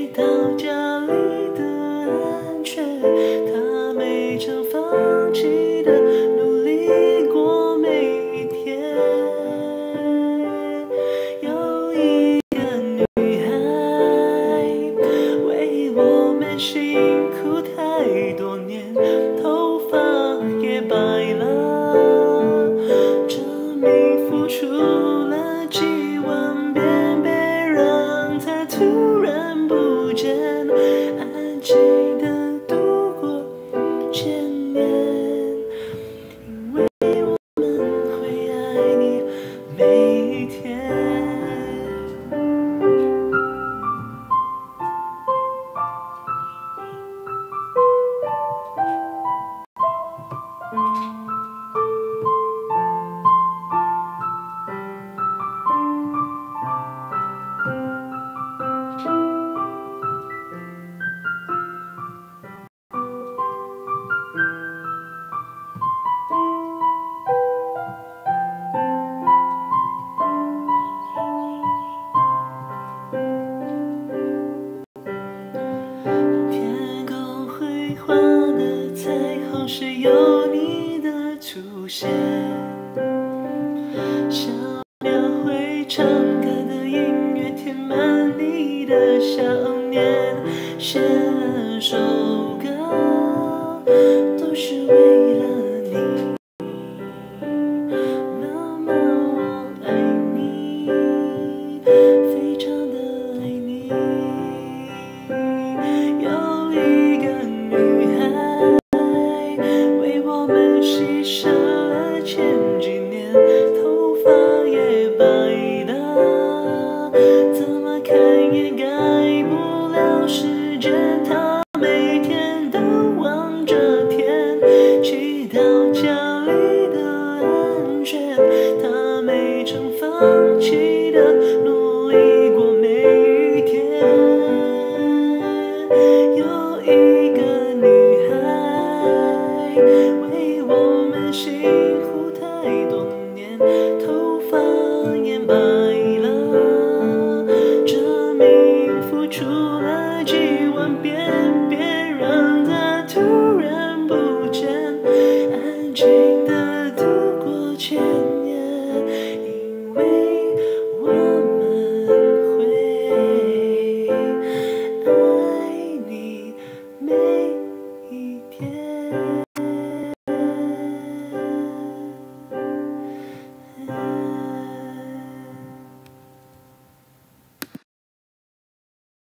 回到家里的安全，他没曾放弃的努力过每一天。有一个女孩为我们辛苦太多年，头发也白了，证明付出了几万遍，别让它突然不见。安静的度过千年，因为我们会爱你每一天。是有你的出现，小鸟会唱歌的音乐填满你的想念，写了首歌都是为了你。妈妈我爱你，非常的爱你。有一个女孩牺牲了前几年，头发也白了，怎么看也改不了时间。她每天都望着天，祈祷家里的安全，她没曾放弃的努力过每一天。有一个女孩辛苦太多年，头发也白了，证明付出了几万遍，别让它突然不见。安静的度过千年，因为我们会爱你每一天。